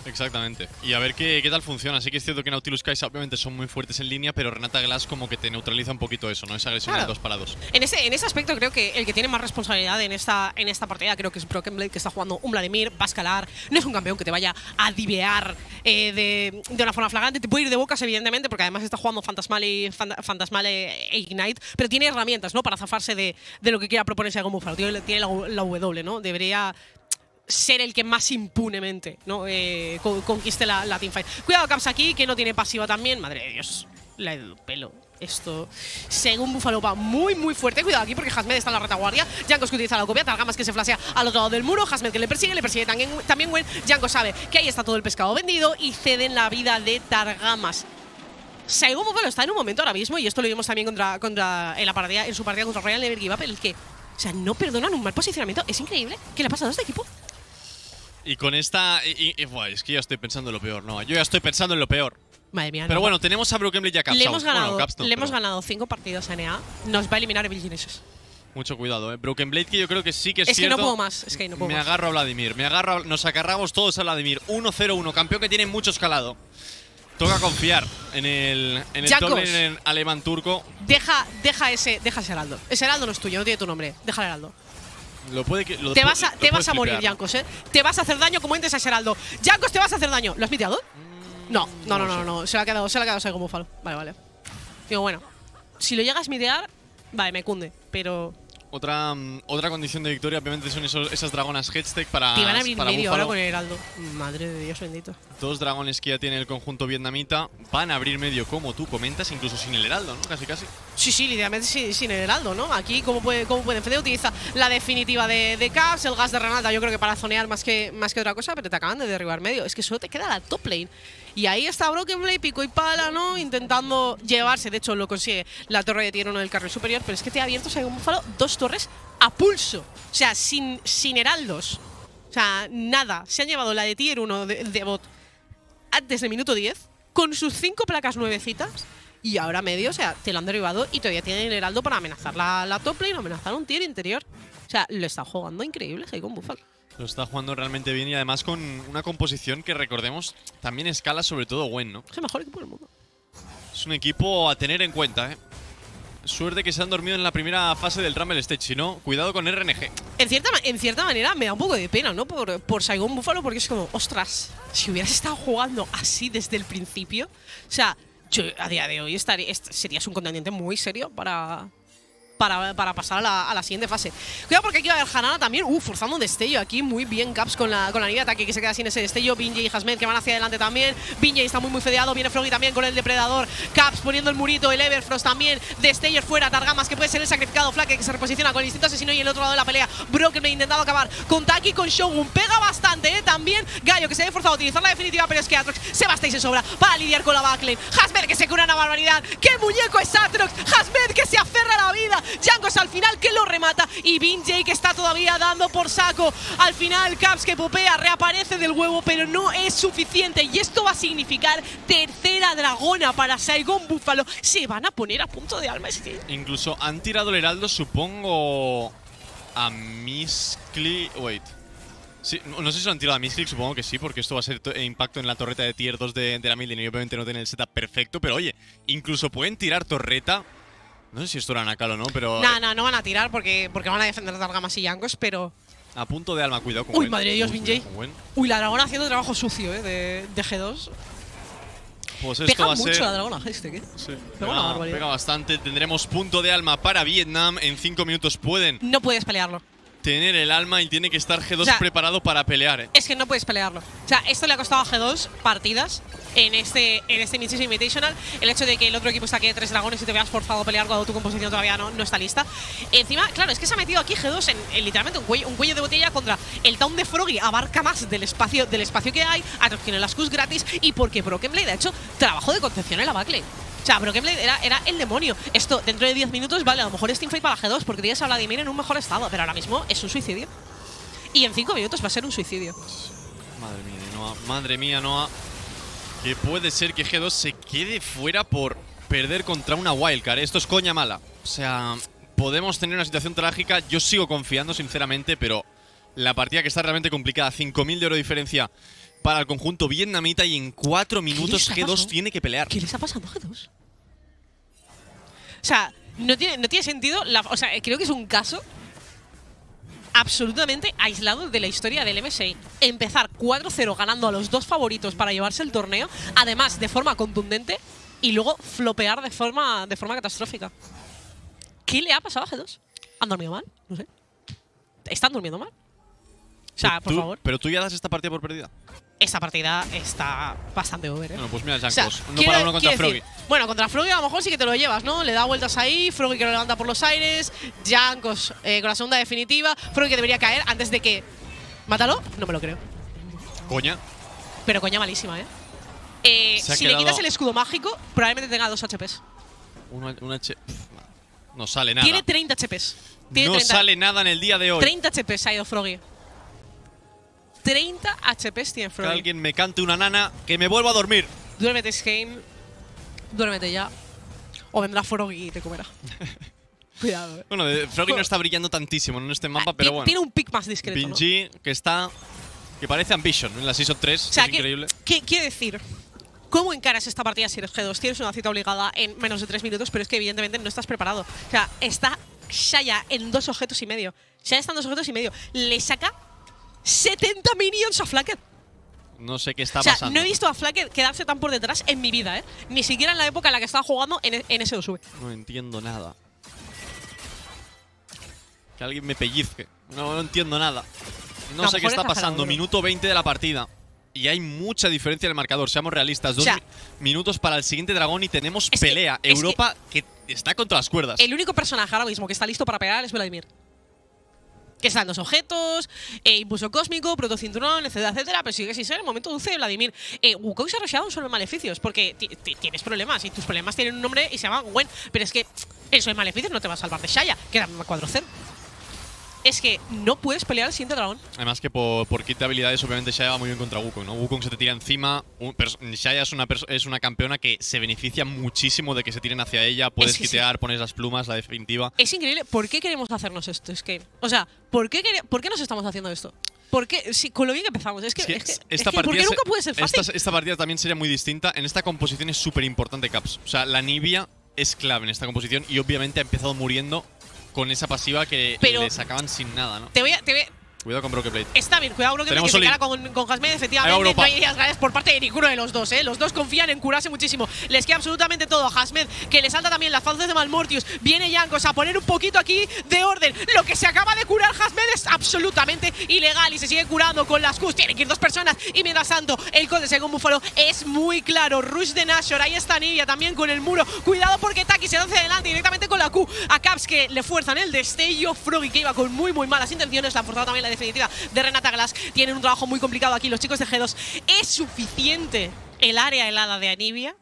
Exactamente. Y a ver qué, qué tal funciona. Así que es cierto que Nautilus, Kai'Sa obviamente son muy fuertes en línea, pero Renata Glasc como que te neutraliza un poquito eso, ¿no? Esa agresión claro. de dos para dos. En ese, en ese aspecto creo que el que tiene más responsabilidad en esta, en esta partida creo que es Broken Blade, que está jugando un Vladimir, va a escalar. No es un campeón que te vaya a divear eh, de, de una forma flagrante. Te puede ir de bocas, evidentemente, porque además está jugando Fantasmal y, Fantasmal e Ignite, pero tiene herramientas, ¿no? Para zafarse de, de lo que quiera proponerse a Gomufa. Tiene, tiene la, la W, ¿no? Debería ser el que más impunemente ¿no? eh, conquiste la, la teamfight. Cuidado Caps aquí, que no tiene pasiva también. Madre de Dios, la de pelo. Esto, según Buffalo, va muy, muy fuerte. Cuidado aquí porque Hasmed está en la retaguardia. Jankos que utiliza la copia. Targamas que se flashea al otro lado del muro. Hasmed que le persigue. Le persigue también, también Gwen. Jankos sabe que ahí está todo el pescado vendido y ceden la vida de Targamas. Según Buffalo está en un momento ahora mismo, y esto lo vimos también contra, contra, en, la partida, en su partida contra Royal Never Give Up, el que, o sea, no perdonan un mal posicionamiento. Es increíble que le ha pasado a este equipo. Y con esta… Y, y, y, es que yo estoy pensando en lo peor, no, yo ya estoy pensando en lo peor. Madre mía, Pero no, bueno, va. tenemos a Broken Blade y a Caps. Le hemos ganado, bueno, no, le hemos ganado cinco partidos a N A, nos va a eliminar Evil Geniuses. Mucho cuidado, eh. Broken Blade, que yo creo que sí que es, es cierto. Es que no puedo más, es que no puedo Me más. agarro a Vladimir, me agarro a, nos agarramos todos a Vladimir. uno cero uno, campeón que tiene mucho escalado. Toca confiar en el, en el doble en el alemán turco. Deja, deja, ese, deja ese heraldo. Ese heraldo no es tuyo, no tiene tu nombre, deja el heraldo. Lo puede que, lo te vas a, te vas a morir, Jankos, ¿eh? Te vas a hacer daño como entres a Geraldo. Jankos, te vas a hacer daño. ¿Lo has miteado? No, no, no, no, no, no. Se lo ha quedado, se lo ha quedado Saigon Buffalo. Vale, vale. Digo, bueno, si lo llegas a mitear, vale, me cunde, pero… Otra, um, otra condición de victoria, obviamente, son esos, esas dragonas Headstack para Te van a abrir medio ahora con el heraldo. Madre de Dios bendito. Dos dragones que ya tiene el conjunto vietnamita. Van a abrir medio, como tú comentas, incluso sin el heraldo, ¿no? Casi, casi. Sí, sí, literalmente sin, sin el heraldo, ¿no? Aquí, ¿cómo puede, cómo puede defender? Utiliza la definitiva de, de Caps, el gas de Renata, yo creo que para zonear más que, más que otra cosa, pero te acaban de derribar medio. Es que solo te queda la top lane. Y ahí está Broken Blade, pico y pala, ¿no? Intentando llevarse, de hecho lo consigue la torre de tier uno del carril superior, pero es que te ha abierto Saigon Buffalo dos torres a pulso. O sea, sin, sin heraldos. O sea, nada. Se han llevado la de tier uno de, de bot antes del minuto diez, con sus cinco placas nuevecitas, y ahora medio, o sea, te lo han derribado y todavía tienen el heraldo para amenazar la, la top lane, amenazar un tier interior. O sea, lo está jugando increíble Saigon Buffalo. Lo está jugando realmente bien y además con una composición que, recordemos, también escala sobre todo Gwen, ¿no? Es el mejor equipo del mundo. Es un equipo a tener en cuenta, ¿eh? Suerte que se han dormido en la primera fase del Rumble Stage, si no, cuidado con R N G. En cierta, en cierta manera me da un poco de pena, ¿no? Por, por Saigon Buffalo, porque es como, ostras, si hubieras estado jugando así desde el principio, o sea, yo a día de hoy estaría, est- serías un contendiente muy serio para… Para, para pasar a la, a la siguiente fase. Cuidado porque aquí va a haber Hanana también. Uh, forzando un destello aquí. Muy bien Caps con la, con la línea de ataque, que se queda sin ese destello. Binji y Hasmed que van hacia adelante también. Binji está muy muy fedeado. Viene Froggy también con el depredador. Caps poniendo el murito. El Everfrost también. Destellos fuera. Targamas que puede ser el sacrificado. Flaket que se reposiciona con el instinto asesino. Y el otro lado de la pelea, Broken me ha intentado acabar con Taki, con Shogun. Pega bastante, ¿eh? También Galio que se ha forzado a utilizar la definitiva. Pero es que Aatrox se basta y se sobra para lidiar con la backlane. Hasmed que se cura una barbaridad. ¡Qué muñeco es Aatrox! Hasmed que se aferra a la vida. Jankos al final que lo remata y Binji que está todavía dando por saco. Al final Caps que popea, reaparece del huevo, pero no es suficiente y esto va a significar tercera dragona para Saigon Buffalo. Se van a poner a punto de alma. ¿Sí? Incluso han tirado el heraldo, supongo, a Miscli… Wait. Sí, no sé si lo han tirado a Misclick, supongo que sí, porque esto va a ser impacto en la torreta de tier dos de, de la Millennium. Obviamente no tiene el setup perfecto, pero oye, incluso pueden tirar torreta. No sé si esto era Nakal o no, pero… No, nah, nah, no van a tirar porque, porque van a defender a Targamas y Jankos, pero… A punto de alma, cuidado con Uy, Gwen. Madre de Dios, Binji. Uy, la dragona haciendo trabajo sucio, ¿eh? De, de G dos. Pues esto pega va mucho a ser… la dragona, este, ¿qué? Sí. Pega, ah, pega bastante. Tendremos punto de alma para Vietnam. En cinco minutos pueden… No puedes pelearlo. Tener el alma y tiene que estar G dos, o sea, preparado para pelear, ¿eh? Es que no puedes pelearlo. O sea, esto le ha costado a G dos partidas en este, en este Mid-Season Invitational. El hecho de que el otro equipo saque de tres dragones y te veas forzado a pelear cuando tu composición todavía no, no está lista. Encima, claro, es que se ha metido aquí G dos en, en literalmente un cuello, un cuello de botella contra el Town de Froggy. Abarca más del espacio, del espacio que hay, atracciona las Qs gratis y porque Broken Blade ha hecho trabajo de concepción en la backlane. O sea, Broken Blade era, era el demonio. Esto, dentro de diez minutos, vale, a lo mejor es teamfight para G dos porque tienes a Vladimir en un mejor estado, pero ahora mismo es un suicidio. Y en cinco minutos va a ser un suicidio. Madre mía, Noah. Madre mía, Noah. Que puede ser que G dos se quede fuera por… perder contra una wildcard. Esto es coña mala. O sea, podemos tener una situación trágica. Yo sigo confiando, sinceramente, pero la partida que está realmente complicada. cinco mil de oro de diferencia para el conjunto vietnamita y en cuatro minutos G dos tiene que pelear. ¿Qué les ha pasado a G dos? O sea, no tiene, no tiene sentido. La, o sea, creo que es un caso absolutamente aislado de la historia del M S I. Empezar cuatro cero ganando a los dos favoritos para llevarse el torneo, además de forma contundente, y luego flopear de forma, de forma catastrófica. ¿Qué le ha pasado a G dos? ¿Han dormido mal? No sé. ¿Están durmiendo mal? O sea, por tú, favor. Pero tú ya das esta partida por perdida. Esta partida está bastante over, ¿eh? Bueno, pues mira, Jankos, o sea, uno para uno contra Froggy. Decir, bueno, contra Froggy a lo mejor sí que te lo llevas, ¿no? Le da vueltas ahí, Froggy que lo levanta por los aires, Jankos eh, con la segunda definitiva, Froggy que debería caer antes de que… ¿Mátalo? No me lo creo. Coña. Pero coña malísima, ¿eh? eh si le quitas el escudo mágico, probablemente tenga dos H Pes. Un, un H… No sale nada. Tiene treinta H Pes. Tiene no treinta... sale nada en el día de hoy. treinta H Pes ha ido Froggy. treinta H Pes tiene Froggy. Que alguien me cante una nana, que me vuelva a dormir. Duérmete, Shame. Duérmete ya. O vendrá Froggy y te comerá. Cuidado, eh. Bueno, Froggy no está brillando tantísimo en este mapa, ah, pero bueno. Tiene un pick más discreto, Binji, ¿no? que está… que parece Ambition en la Season tres. O sea, es que, increíble. ¿Qué quiere decir? ¿Cómo encaras esta partida si eres G dos? Tienes una cita obligada en menos de tres minutos, pero es que evidentemente no estás preparado. O sea, está Xayah en dos objetos y medio. Xayah está en dos objetos y medio. Le saca… setenta minions a Flaket. No sé qué está o sea, pasando. No he visto a Flaket quedarse tan por detrás en mi vida, ¿eh? Ni siquiera en la época en la que estaba jugando en, en S dos V. No entiendo nada. Que alguien me pellizque. No, no entiendo nada. No sé qué está pasando. Minuto veinte de la partida. Y hay mucha diferencia en el marcador, seamos realistas. Dos o sea, mi minutos para el siguiente dragón y tenemos pelea. Que, Europa que, que está contra las cuerdas. El único personaje ahora mismo que está listo para pelear es Vladimir. Que están los objetos, eh, impulso cósmico, protocinturón, etcétera, etcétera. Pero sigue sin ser el momento dulce de Vladimir. Eh, Wukong se ha rushado solo en maleficios porque tienes problemas y tus problemas tienen un nombre y se llama Gwen. Pero es que eso en maleficios no te va a salvar de Xayah. Queda cuatro cero. Es que no puedes pelear al siguiente dragón. Además que por, por kit de habilidades obviamente Xayah va muy bien contra Wukong, ¿no? Wukong se te tira encima. Xayah es una, es una campeona que se beneficia muchísimo de que se tiren hacia ella. Puedes es que quitear, sí. pones las plumas, la definitiva. Es increíble. ¿Por qué queremos hacernos esto? Es que… O sea, ¿por qué, ¿por qué nos estamos haciendo esto? ¿Por qué? Si, con lo bien que empezamos. Es que… Sí, es que, esta es que ¿por qué se, nunca puede ser fácil? Esta, esta partida también sería muy distinta. En esta composición es súper importante Caps. O sea, la Anivia es clave en esta composición y obviamente ha empezado muriendo con esa pasiva que pero le sacaban sin nada, ¿no? Te voy a… Te voy a... Cuidado con Broken Blade. Está bien, cuidado Broken Blade, que se cara con, con Hasmed, efectivamente. No hay ideas grandes por parte de ninguno de los dos, ¿eh? Los dos confían en curarse muchísimo. Les queda absolutamente todo. Hasmed, que le salta también las falsas de Malmortius. Viene Jankos a poner un poquito aquí de orden. Lo que se acaba de curar Hasmed es absolutamente ilegal y se sigue curando con las Qs. Tienen que ir dos personas. Y mientras tanto, el conde Saigon Buffalo es muy claro. Rush de Nashor. Ahí está Anivia también con el muro. Cuidado porque Taki se lanza adelante directamente con la Q. A Caps que le fuerzan el destello. Froggy que iba con muy, muy malas intenciones. La forzada también la definitiva de Renata Glasc. Tienen un trabajo muy complicado aquí los chicos de G dos. ¿Es suficiente el área helada de Anivia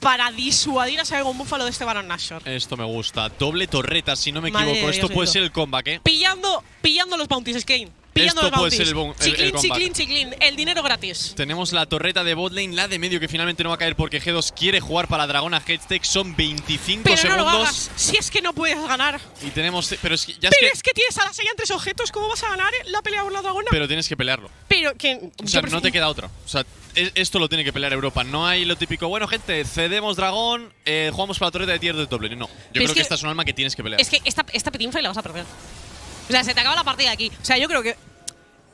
para disuadir a Saigon Buffalo de este Baron Nashor? Esto me gusta. Doble torreta, si no me Madre equivoco. Esto Dios puede Dios. ser el comeback, ¿eh? Pillando, pillando los bounties, Skane. Pillando Esto los puede ser el, el, chiclin, el chiclin, chiclin. El dinero gratis. Tenemos la torreta de botlane, la de medio que finalmente no va a caer porque G dos quiere jugar para Dragona Headtech. Son veinticinco pero segundos. No lo hagas, si es que no puedes ganar. Y tenemos… Pero es que, ya pero es, que, es que tienes a la Xayah en tres objetos. ¿Cómo vas a ganar la pelea por la Dragona? Pero tienes que pelearlo. Pero que… O sea, no te queda otra. O sea, es, esto lo tiene que pelear Europa. No hay lo típico… Bueno, gente, cedemos Dragón, eh, jugamos para la torreta de tier de top lane. No. Yo pero creo es que, que esta es un alma que tienes que pelear. Es que esta, esta petinfa la vas a perder. O sea, se te acaba la partida aquí. O sea, yo creo que,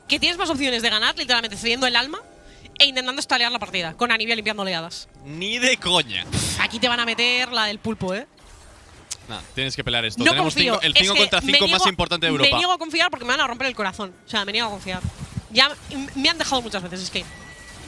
que tienes más opciones de ganar, literalmente cediendo el alma e intentando estalear la partida, con Anivia limpiando oleadas. Ni de coña. Pff, aquí te van a meter la del pulpo, ¿eh? Nah, tienes que pelear esto. No Tenemos cinco, el cinco contra cinco más importante de Europa. Me niego a confiar porque me van a romper el corazón. O sea, me niego a confiar. Ya me han dejado muchas veces, es que…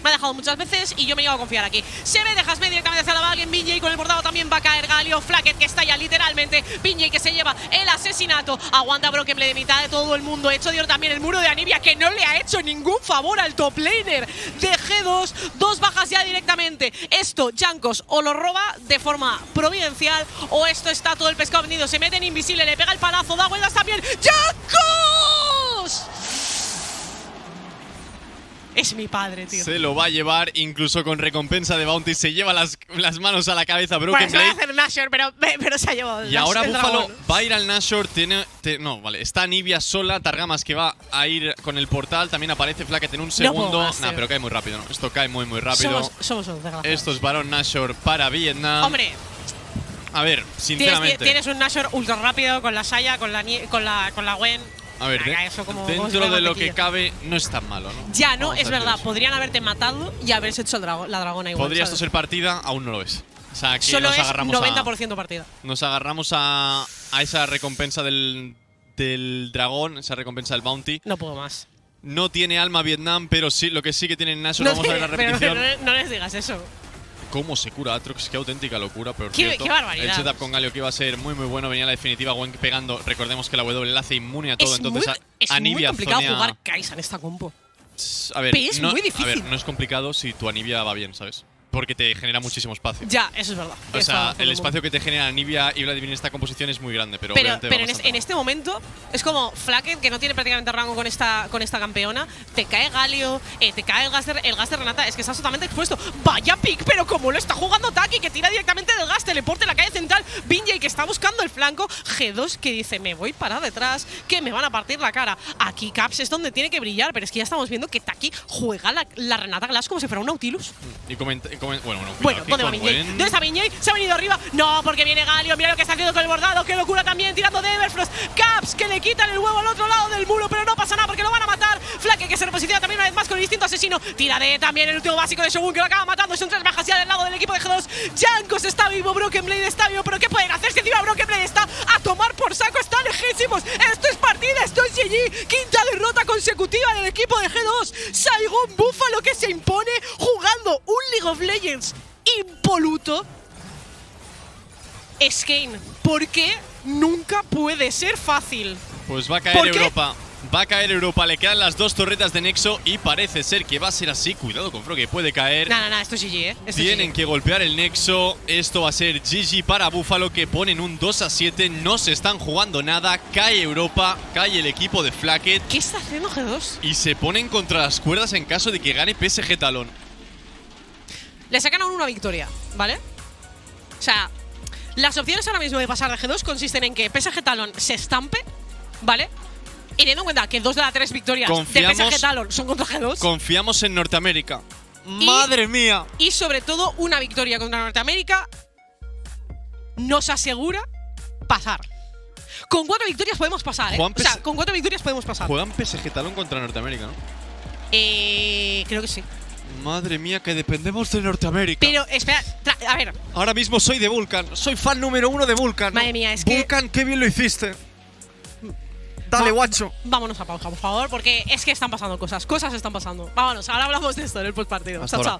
Me ha dejado muchas veces y yo me he llegado a confiar aquí. Se ve de Jasmed directamente hacia la vaga en Binji. Con el bordado también va a caer Galio. Flaket que está ya literalmente. Binji que se lleva el asesinato. Aguanta Broken Blade de mitad de todo el mundo. Hecho de oro también el muro de Anivia, que no le ha hecho ningún favor al top laner de G dos. Dos bajas ya directamente. Esto Jankos o lo roba de forma providencial o esto está todo el pescado vendido. Se mete en invisible, le pega el palazo, da vueltas también. ¡Jankos! es mi padre, tío. Se lo va a llevar, incluso con recompensa de Bounty. Se lleva las, las manos a la cabeza Broken Blade. Bueno, se va a hacer Nashor, pero, pero se ha llevado. Y Nash, ahora Buffalo dragón. va a ir al Nashor. Tiene, te, no, vale. Está Anivia sola. Targamas que va a ir con el portal. También aparece Flaket en un segundo. No nah, pero cae muy rápido, ¿no? Esto cae muy, muy rápido. Somos once. Esto es Barón Nashor para Vietnam. Hombre. A ver, sinceramente. Tienes, tienes un Nashor ultra rápido con la Xayah, con la, con la, con la Gwen. A ver, Acá, eso como dentro de lo que cabe no es tan malo, ¿no? Ya, no, Vamos es verdad. Eso. Podrían haberte matado y haberse hecho el drago, la dragona igual. Podría ¿sabes? esto ser partida, aún no lo es. O sea, aquí Solo nos es agarramos noventa por ciento a, partida. Nos agarramos a, a esa recompensa del, del dragón, esa recompensa del bounty. No puedo más. No tiene alma Vietnam, pero sí, lo que sí que tiene Nashor. No vamos tiene, a ver la repetición. Pero no, no les digas eso. Cómo se cura Aatrox, qué auténtica locura, pero qué, qué barbaridad. El setup con Galio que iba a ser muy muy bueno, venía la definitiva, Gwen pegando, recordemos que la W la hace inmune a todo, es entonces muy, a, es Anivia muy complicado zonea. jugar Kai'Sa en esta compo. A ver, es no, muy difícil. A ver, no es complicado si tu Anivia va bien, ¿sabes? Porque te genera muchísimo espacio. Ya, eso es verdad. O eso sea, el espacio que te genera Anivia y Vladimir en esta composición es muy grande, pero… Pero, pero en, es, en este momento es como Flaket, que no tiene prácticamente rango con esta, con esta campeona. Te cae Galio, eh, te cae el Gaster, el Gaster Renata, es que está totalmente expuesto. Vaya pick, pero como lo está jugando Taki, que tira directamente del Gaster, le porte la calle central. Binji, que está buscando el flanco. G dos, que dice, me voy para detrás, que me van a partir la cara. Aquí Caps es donde tiene que brillar, pero es que ya estamos viendo que Taki juega la, la Renata Glasc como si fuera un Nautilus. Y comenta… Bueno, no, bueno, ¿dónde va Binji? ¿Dónde está Binji? Se ha venido arriba. No, porque viene Galio. Mira lo que está haciendo con el bordado. Qué locura también, tirando de Everfrost. Caps, que le quitan el huevo al otro lado del muro, pero no pasa nada porque lo van a matar. Flaque, que se reposiciona también una vez más con el distinto asesino. Tira de también el último básico de Shogun, que lo acaba matando. Son tres bajas ya del lado del equipo de G dos. Jankos está vivo, Broken Blade está vivo, pero ¿qué pueden hacer si encima Broken Blade está a tomar por saco? Está lejísimos. Esto es partida, esto es G G. Quinta derrota consecutiva del equipo de G dos. Saigon Buffalo, que se impone jugando un League of Legends impoluto. Skane, ¿por qué nunca puede ser fácil? Pues va a caer Europa. Va a caer Europa, le quedan las dos torretas de Nexo y parece ser que va a ser así. Cuidado con Froggy, puede caer. No, no, no, esto es G G, ¿eh? Esto Tienen G G. que golpear el Nexo. Esto va a ser G G para Buffalo, que ponen un dos a siete. No se están jugando nada. Cae Europa, cae el equipo de Flaket. ¿Qué está haciendo G dos? Y se ponen contra las cuerdas en caso de que gane P S G Talon. Le sacan aún una victoria, ¿vale? O sea, las opciones ahora mismo de pasar de G dos consisten en que P S G Talon se estampe, ¿vale? Y teniendo en cuenta que dos de las tres victorias confiamos, de P S G Talon son contra G dos. Confiamos en Norteamérica. Y, ¡madre mía! Y sobre todo, una victoria contra Norteamérica nos asegura pasar. Con cuatro victorias podemos pasar, ¿eh? Juan o sea, con cuatro victorias podemos pasar. ¿Juegan P S G Talon contra Norteamérica, no? Eh, creo que sí. Madre mía, que dependemos de Norteamérica. Pero, espera, a ver. Ahora mismo soy de Vulcan, soy fan número uno de Vulcan. Madre mía, es Vulcan, que… Vulcan, qué bien lo hiciste. Dale, Va guacho. Vámonos a pausa, por favor, porque es que están pasando cosas. Cosas están pasando. Vámonos, ahora hablamos de esto en el postpartido. Hasta chao, chao.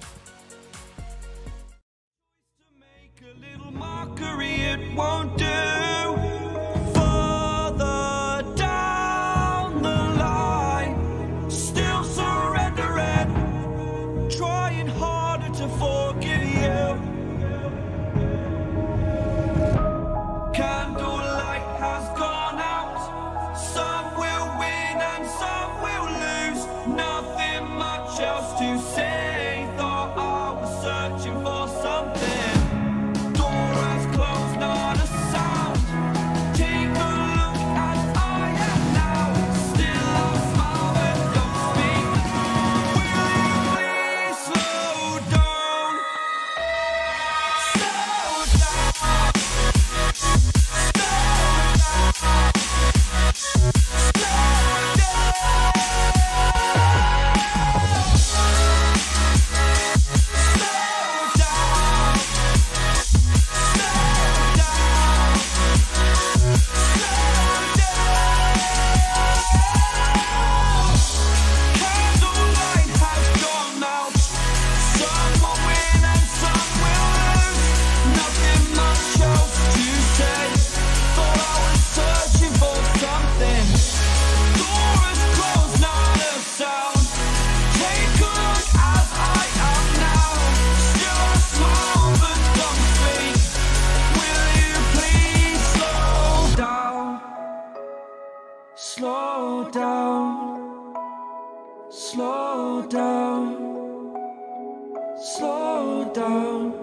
down.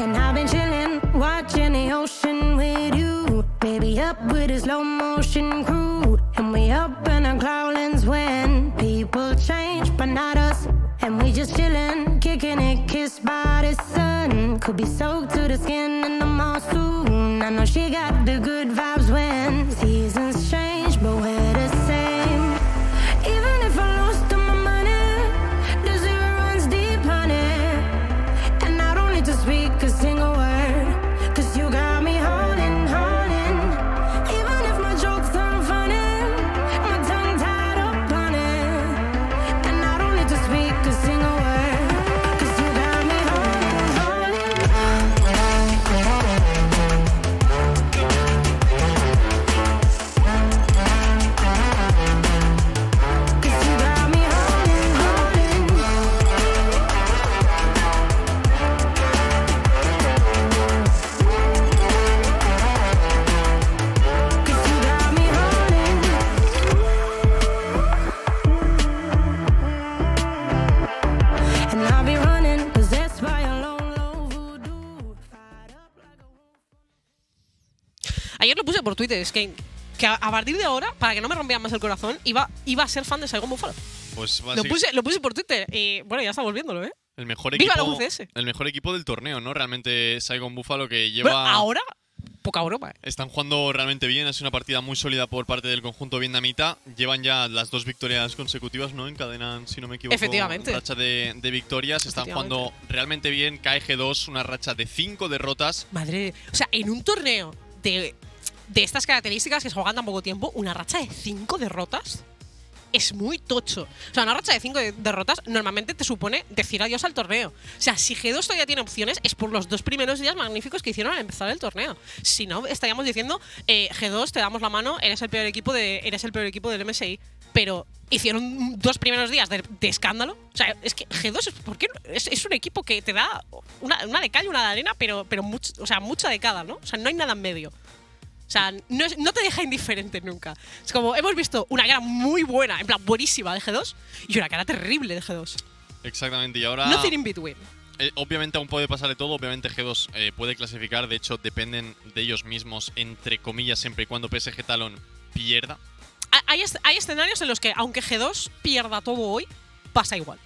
And I've been chilling, watching the ocean with you. Baby up with a slow motion crew. And we up in our growlings when people change, but not us. And we just chillin', kicking it, kissed by the sun. Could be soaked to the skin in the mall soon. I know she got the good vibes when seasons change, but we're the same. Even if I lose to my money, the zero runs deep, honey. And I don't need to speak a single word, cause you got me holding, holding. Even if my jokes aren't funny, my tongue tied up on it. And I don't need to speak a single word, cause you got me holding, holding. Cause you got me holding, holding. Cause you got me holding. And I'll be running, possessed by a lone low voodoo. Fired up like a Ayer lo puse por Twitter, es que, que a, a partir de ahora, para que no me rompieran más el corazón, iba, iba a ser fan de Saigon Buffalo. Pues va a Lo ser puse, lo puse por Twitter y bueno, ya está volviéndolo, ¿eh? el mejor ¡Viva la equipo. U C S! El mejor equipo del torneo, ¿no? Realmente Saigon Buffalo que lleva. Bueno, ahora, poca broma, ¿eh? Están jugando realmente bien, ha sido una partida muy sólida por parte del conjunto vietnamita. Llevan ya las dos victorias consecutivas, ¿no? Encadenan, si no me equivoco, Efectivamente. racha de, de victorias. Están Efectivamente. jugando realmente bien. Cae G dos, una racha de cinco derrotas. Madre, o sea, en un torneo de, de estas características que se juegan tan poco tiempo, una racha de cinco derrotas es muy tocho. O sea, una racha de cinco de- derrotas normalmente te supone decir adiós al torneo. O sea, si G dos todavía tiene opciones es por los dos primeros días magníficos que hicieron al empezar el torneo. Si no, estaríamos diciendo eh, G dos, te damos la mano, eres el peor equipo, de, eres el peor equipo del M S I. Pero hicieron dos primeros días de, de escándalo. O sea, es que G dos es, porque es, es un equipo que te da una, una de cal y una de arena, pero, pero much- o sea, mucha de cada, ¿no? O sea, no hay nada en medio. O sea, no, es- no te deja indiferente nunca. Es como, hemos visto una cara muy buena, en plan, buenísima de G dos y una cara terrible de G dos. Exactamente, y ahora. Nothing in between. Eh, obviamente aún puede pasar de todo, obviamente G dos eh, puede clasificar, de hecho dependen de ellos mismos, entre comillas, siempre y cuando P S G Talon pierda. Ha- Hay, es- hay escenarios en los que, aunque G dos pierda todo hoy, pasa igual.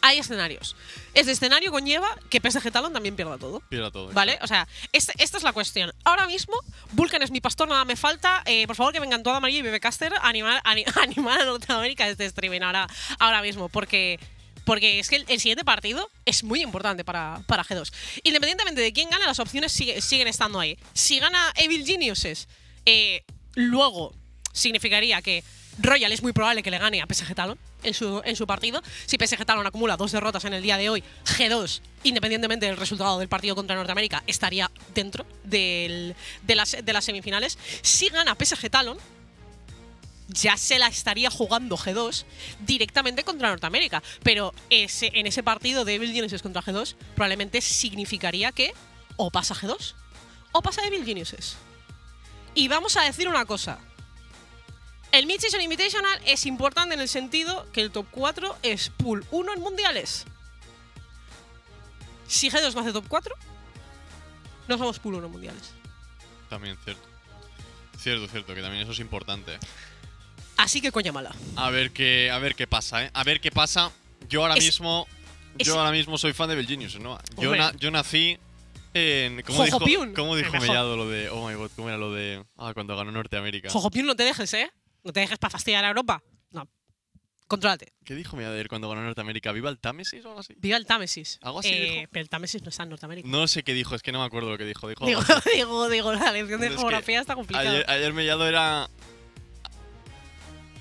Hay escenarios. Este escenario conlleva que P S G Talon también pierda todo. Pierda todo. ¿Vale? O sea, este- esta es la cuestión. Ahora mismo, Vulcan es mi pastor, nada me falta. Eh, por favor, que vengan toda María y Bebe Caster a animar, a ani- a animar a Norteamérica desde streaming ahora, ahora mismo. Porque, porque es que el, el siguiente partido es muy importante para, para G dos. Independientemente de quién gane, las opciones sigue- siguen estando ahí. Si gana Evil Geniuses, eh, luego significaría que Royal es muy probable que le gane a P S G Talon en su, en su partido. Si P S G Talon acumula dos derrotas en el día de hoy, G dos, independientemente del resultado del partido contra Norteamérica, estaría dentro del- de, las, de las semifinales. Si gana P S G Talon, ya se la estaría jugando G dos directamente contra Norteamérica. Pero ese- en ese partido de Evil Geniuses contra G dos, probablemente significaría que o pasa G dos o pasa Evil Geniuses. Y vamos a decir una cosa. El Mid-Season Invitational es importante en el sentido que el top cuatro es pool uno en mundiales. Si G dos no hace top cuatro, no somos pool uno en mundiales. También, cierto. Cierto, cierto, que también eso es importante. Así que coña mala. A ver qué, a ver qué pasa, ¿eh? A ver qué pasa. Yo ahora Es- mismo. es- Yo ahora mismo soy fan de Evil Geniuses, ¿no? Yo, Hombre. na- yo nací en. ¿Cómo dijo, Jojopiun. ¿cómo dijo El mejor. Mellado lo de. Oh my god, ¿cómo era lo de. Ah, cuando ganó Norteamérica? Jojopiun, no te dejes, ¿eh? No te dejes para fastidiar a Europa. No. Contrólate. ¿Qué dijo Mellado ayer cuando ganó Norteamérica? ¿Viva el Támesis o algo así? Viva el Támesis. Algo así Eh, dijo. Pero el Támesis no está en Norteamérica. No sé qué dijo, es que no me acuerdo lo que dijo. Dijo. Digo, digo, digo, la lección de Es que geografía está complicada. Ayer, ayer Mellado era.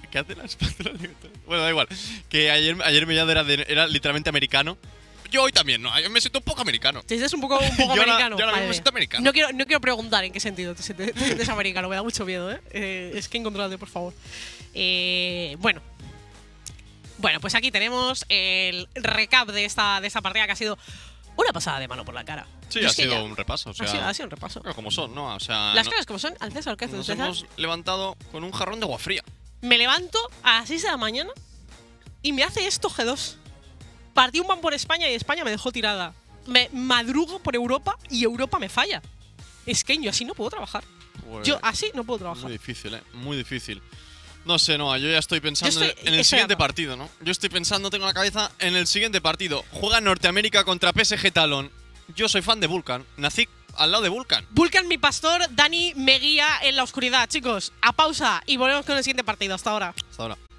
¿Qué hace la espátula? Bueno, da igual. Que ayer, ayer Mellado era, de- era literalmente americano. Yo hoy también, ¿no? Yo me siento un poco americano. Te sientes un poco, un poco Yo ahora- americano. yo ahora mismo Vale. me siento americano. No quiero, no quiero preguntar en qué sentido te sientes, te sientes americano, me da mucho miedo, ¿eh? Eh, es que incontrolable, por favor. Eh, bueno, Bueno, pues aquí tenemos el recap de esta, de esta partida, que ha sido una pasada de mano por la cara. Sí, ha sido, ya, un repaso, o sea, ha, sido, ha sido un repaso. Como son, ¿no? O sea, las no, cosas como son, al César, ¿qué haces? Nos César? hemos levantado con un jarrón de agua fría. Me levanto a las seis de la mañana y me hace esto G dos. Partí un ban por España y España me dejó tirada. Me madrugo por Europa y Europa me falla. Es que yo así no puedo trabajar. Bueno, yo así no puedo trabajar. Muy difícil, ¿eh? Muy difícil. No sé, no, yo ya estoy pensando estoy, en el estoy siguiente acá. partido, ¿no? Yo estoy pensando, tengo la cabeza en el siguiente partido. Juega Norteamérica contra P S G Talon. Yo soy fan de Vulcan. Nací al lado de Vulcan. Vulcan, mi pastor. Dani me guía en la oscuridad, chicos. A pausa y volvemos con el siguiente partido. Hasta ahora. Hasta ahora.